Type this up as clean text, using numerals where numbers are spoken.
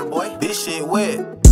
Waterboy. This shit wet.